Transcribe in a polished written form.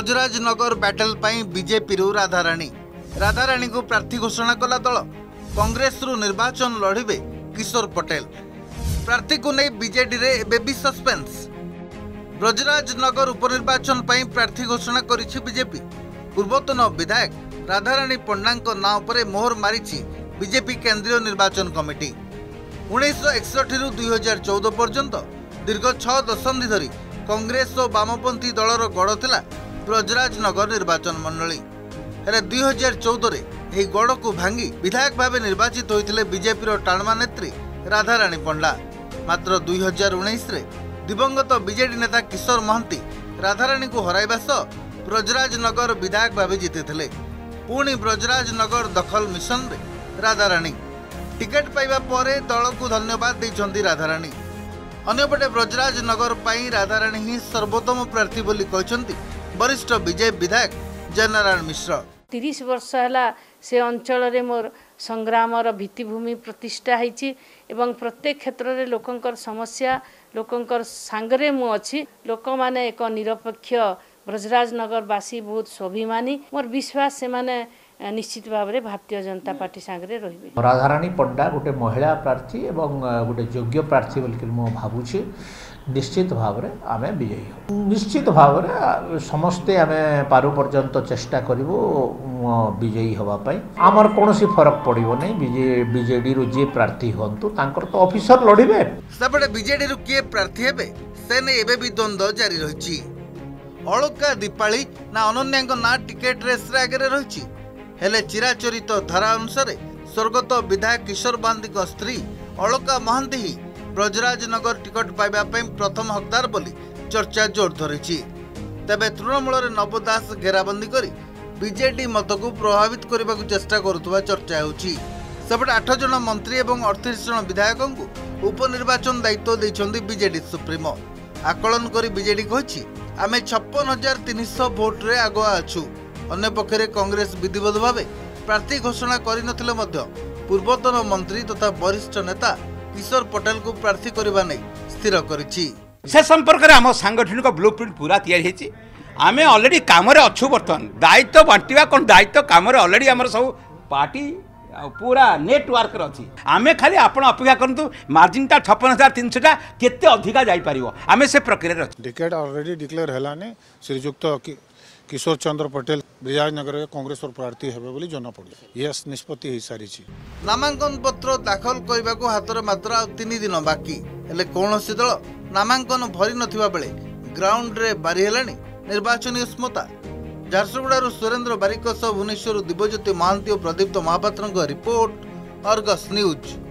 Brajrajnagar battle पाई BJP Radharani को प्रार्थी घोषणा कला दल। कांग्रेस रु निर्वाचन लड़िबे किशोर पटेल। प्रार्थी को नहीं बीजेडी रे एबे भी सस्पेंस। ब्रजराजनगर उपनिर्वाचन पाई प्रार्थी घोषणा करिछि बीजेपी। पूर्वतन विधायक राधारानी पंडा ना उपरे मोहर मारिछि बीजेपी केंद्रीय निर्वाचन कमिटी। 1961 रु 2014 पर्यंत दीर्घ 6 दशंधि धरी कांग्रेस और वामपंथी दलर गढ़ थिला ब्रजराजनगर निर्वाचन मंडली। हेले 2014 रे गढ़ को भांगी विधायक भाव निर्वाचित होते बीजेपी टाणमा नेत्री राधारानी पंडा। मात्र 2019 रे दिवंगत बीजेडी नेता किशोर महांती राधारानी को हराइबा सह ब्रजराजनगर विधायक भाव जीति। पुणी ब्रजराजनगर दखल मिशन रे राधारानी टिकेट पाइबा परे दल को धन्यवाद देइछंती राधारानी। अन्यपटे ब्रजराजनगर पाई राधारानी ही सर्वोत्तम प्रार्थी बोली कहते वरिष्ठ बीजेपी विधायक जनरल मिश्रा। 30 वर्ष है से अंचल रे मोर संग्राम भित्तिभूमि प्रतिष्ठा होती। प्रत्येक क्षेत्र में लोकंकर समस्या लोकंकर सांगरे मु अच्छी। लोक माने एक निरपेक्ष ब्रजराजनगर बासी बहुत स्वाभिमानी। मोर विश्वास से माने निश्चित भाव में भारतीय जनता पार्टी सांगरे रही। राधारानी पंडा गोटे महिला प्रार्थी एवं गोटे योग्य प्रार्थी बोल मुझे भावुची। निश्चित भाव में आम विजयी हो। निश्चित भाव में समस्ते आम पारु पर्यंत चेष्टा करूँ विजयी होगापाई। आमर कौन फरक पड़ोनी बीजेडी रु जी प्रार्थी हूँ तो अफिसर लड़े सेपटे बीजेडी रु किए प्रार्थी हे से नहीं एवं भी द्वंद्व जारी रही। अलका दीपाड़ी ना अनन्या ना टिकेट रेस आगे रही। हेले चिराचरित धारा अनुसार स्वर्गत विधायक किशोर महांती स्त्री अलका महंती ही ब्रजराजनगर टिकट पाइबा प्रथम हकदार बोली चर्चा जोर धरी। तेबे तृणमूल नवदास घेराबंदी करी बीजेडी मत को प्रभावित करने को चेष्टा करुवा चर्चा होची। सेपटे 8 जन मंत्री और 38 जन विधायक को उपनिर्वाचन दायित्व देइछंदी बीजेडी सुप्रीमो। आकलन करी बीजेडी कहछि आमे 56,300 वोट रे आगुआ अछु। अन्य पक्षरे कांग्रेस विधिवत भावे प्रार्थी घोषणा करि नथिले मध्य पूर्वतन मंत्री तथा वरिष्ठ नेता किशोर पटेल को प्रार्थी करबा नै स्थिर करिछि। से संपर्क रे हम सांगठनिक ब्लूप्रिंट पूरा तयार हेछि। आमे ऑलरेडी काम रे अछु। बर्तन दायित्व बांटिबा कोन दायित्व काम रे ऑलरेडी हमर सब पार्टी पूरा नेटवर्क रे अछि। आमे खाली आपण अपेक्षा करंतु मार्जिनटा 56,300 टा केते अधिका जाई परिवो आमे से प्रक्रिया रे अछि। टिकट ऑलरेडी डिक्लेयर हेलाने श्रीयुक्त किशोर चंद्र पटेल ब्रजराजनगर कांग्रेस और प्रार्थी हेबे बोली जना पड़ले। यस निष्पत्ति होई सारी छी। नामांकन पत्र दाखल करबा को हाथर मात्र 3 दिन बाकी हेले कोनोसी दल नामांकन भरि नथिबा बेले ग्राउंड रे बारी हेलानी निर्वाचन उष्मता। झारसुगुड़ा सुरेन्द्र बारिकुवने, भुवनेश्वर दिव्यज्योति महां और Pradipta Mahapatra report, Argus news.